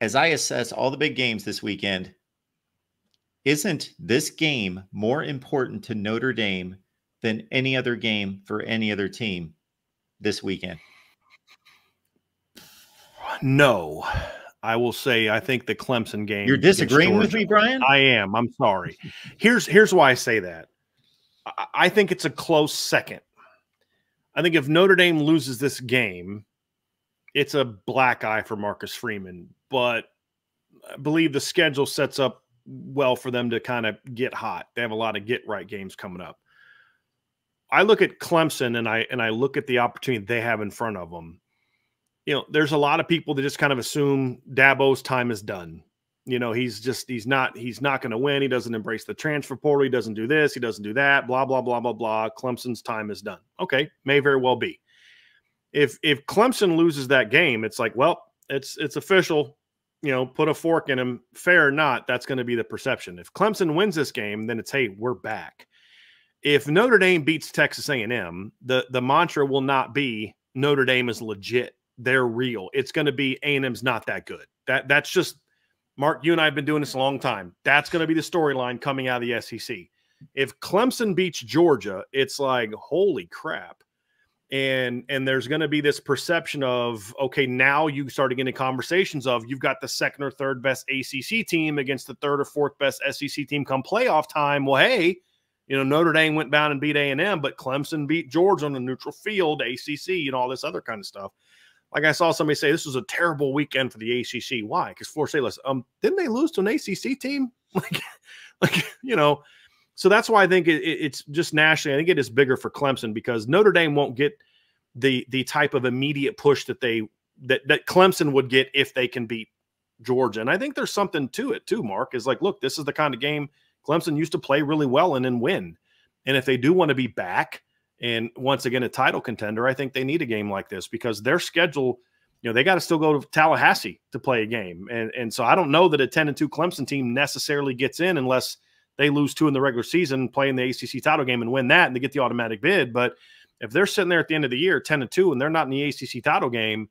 as I assess all the big games this weekend, isn't this game more important to Notre Dame than any other game for any other team this weekend? No. I will say I think the Clemson game. You're disagreeing with me, Brian? I am. I'm sorry. Here's why I say that. I think it's a close second. I think if Notre Dame loses this game, it's a black eye for Marcus Freeman. But I believe the schedule sets up well for them to kind of get hot. They have a lot of get-right games coming up. I look at Clemson and I look at the opportunity they have in front of them. You know, there's a lot of people that just kind of assume Dabo's time is done. You know, he's not going to win. He doesn't embrace the transfer portal. He doesn't do this. He doesn't do that. Blah, blah, blah, blah, blah. Clemson's time is done. Okay. May very well be. If Clemson loses that game, it's like, well, it's official, you know, put a fork in him, fair or not. That's going to be the perception. If Clemson wins this game, then it's, hey, we're back. If Notre Dame beats Texas A&M, the mantra will not be Notre Dame is legit. They're real. It's going to be A&M's not that good. That's just, Mark, you and I have been doing this a long time. That's going to be the storyline coming out of the SEC. If Clemson beats Georgia, it's like, holy crap. And there's going to be this perception of, okay, now you start to get into conversations of you've got the second or third best ACC team against the third or fourth best SEC team come playoff time. Well, hey, you know, Notre Dame went down and beat A&M, but Clemson beat Georgia on a neutral field, ACC, and all this other kind of stuff. Like I saw somebody say, this was a terrible weekend for the ACC. Why? Because Florida State was, didn't they lose to an ACC team? like you know, so that's why I think it's just nationally. I think it is bigger for Clemson because Notre Dame won't get the type of immediate push that that Clemson would get if they can beat Georgia. And I think there's something to it too. Mark is like, look, this is the kind of game Clemson used to play really well in and win. And if they do want to be back. And once again, a title contender, I think they need a game like this because their schedule, you know, they got to still go to Tallahassee to play a game. And so I don't know that a 10-2 Clemson team necessarily gets in unless they lose two in the regular season, play in the ACC title game and win that and they get the automatic bid. But if they're sitting there at the end of the year, 10-2, and they're not in the ACC title game,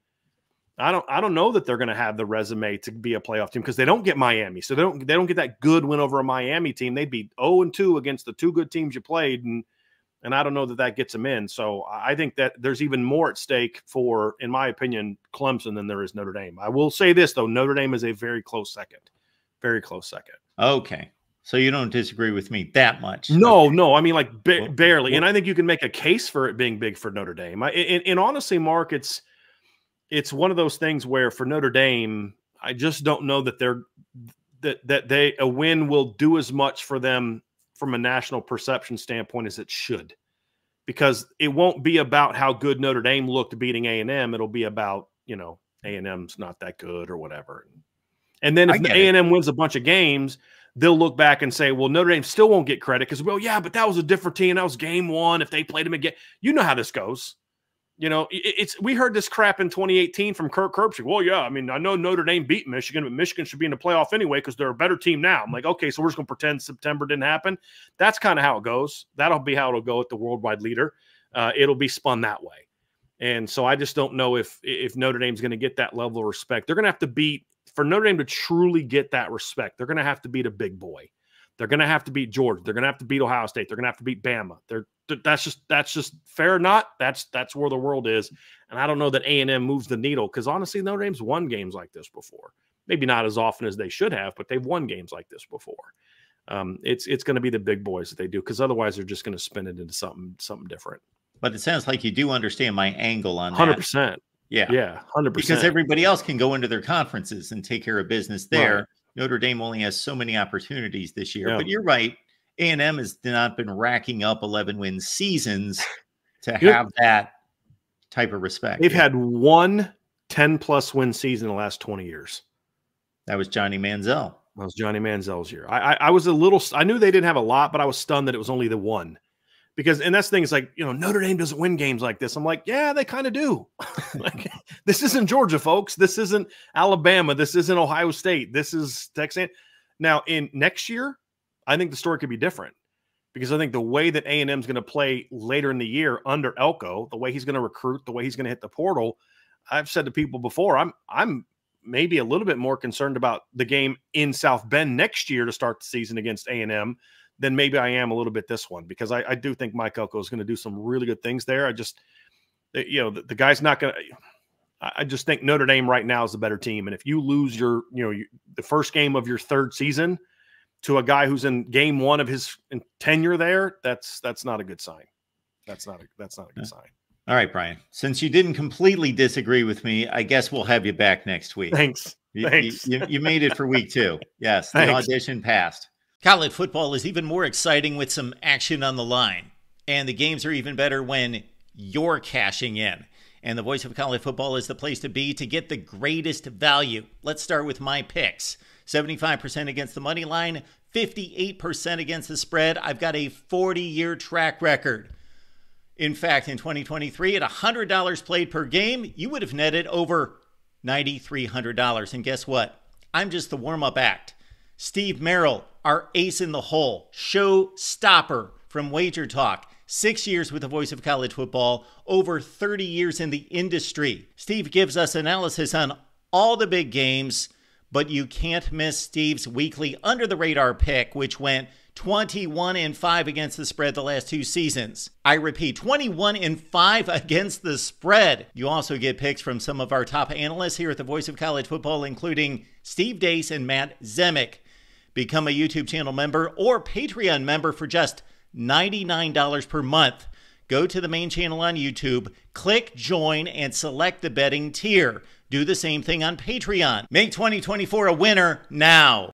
I don't know that they're going to have the resume to be a playoff team because they don't get Miami. So they don't get that good win over a Miami team. They'd be 0-2 against the two good teams you played. And I don't know that gets them in. So I think that there's even more at stake for, in my opinion, Clemson than there is Notre Dame. I will say this, though. Notre Dame is a very close second. Very close second. Okay. So you don't disagree with me that much. No, okay. No. I mean, like, barely. Well, and I think you can make a case for it being big for Notre Dame. And honestly, Mark, it's one of those things where for Notre Dame, I just don't know that a win will do as much for them from a national perception standpoint as it should, because it won't be about how good Notre Dame looked beating A&M. It'll be about, you know, A&M's not that good or whatever. And then if the A&M wins a bunch of games, they'll look back and say, well, Notre Dame still won't get credit because, well, yeah, but that was a different team. That was game one. If they played them again, you know how this goes. You know, we heard this crap in 2018 from Kirk Herbstreit. Well, yeah, I mean, I know Notre Dame beat Michigan, but Michigan should be in the playoff anyway because they're a better team now. I'm like, okay, so we're just going to pretend September didn't happen. That's kind of how it goes. That'll be how it'll go at the worldwide leader. It'll be spun that way. And so I just don't know if Notre Dame's going to get that level of respect. They're going to have to beat – for Notre Dame to truly get that respect, they're going to have to beat a big boy. They're going to have to beat Georgia. They're going to have to beat Ohio State. They're going to have to beat Bama. That's just fair or not. That's where the world is. And I don't know that A&M moves the needle because, honestly, Notre Dame's won games like this before. Maybe not as often as they should have, but they've won games like this before. It's going to be the big boys that they do because otherwise they're just going to spin it into something different. But it sounds like you do understand my angle on that. 100%. Yeah. Yeah, 100%. Because everybody else can go into their conferences and take care of business there. Right. Notre Dame only has so many opportunities this year. Yeah. But you're right. A&M has not been racking up 11-win seasons to have that type of respect. They've had one 10-plus win season in the last 20 years. That was Johnny Manziel. That was Johnny Manziel's year. I was a little – I knew they didn't have a lot, but I was stunned that it was only the one. Because – and that's the thing. It's like, you know, Notre Dame doesn't win games like this. I'm like, yeah, they kind of do. Like, this isn't Georgia, folks. This isn't Alabama. This isn't Ohio State. This is Texas. Now, in next year – I think the story could be different because I think the way that A&M is going to play later in the year under Elko, the way he's going to recruit, the way he's going to hit the portal, I've said to people before, I'm maybe a little bit more concerned about the game in South Bend next year to start the season against A&M than maybe I am a little bit this one, because I do think Mike Elko is going to do some really good things there. I just, you know, the guy's not going to – I just think Notre Dame right now is a better team. And if you lose your, you know, the first game of your third season to a guy who's in game one of his tenure there, that's not a good sign. That's not a good sign. All right, Brian, since you didn't completely disagree with me, I guess we'll have you back next week. Thanks. You made it for week two. Yes, the audition passed. College football is even more exciting with some action on the line. And the games are even better when you're cashing in. And the Voice of College Football is the place to be to get the greatest value. Let's start with my picks. 75% against the money line, 58% against the spread. I've got a 40-year track record. In fact, in 2023, at $100 played per game, you would have netted over $9,300. And guess what? I'm just the warm-up act. Steve Merrill, our ace in the hole, show stopper from Wager Talk, 6 years with the Voice of College Football, over 30 years in the industry. Steve gives us analysis on all the big games, but you can't miss Steve's weekly under-the-radar pick, which went 21-5 against the spread the last two seasons. I repeat, 21-5 against the spread. You also get picks from some of our top analysts here at the Voice of College Football, including Steve Dace and Matt Zemek. Become a YouTube channel member or Patreon member for just $99 per month. Go to the main channel on YouTube, click join, and select the betting tier. Do the same thing on Patreon. Make 2024 a winner now.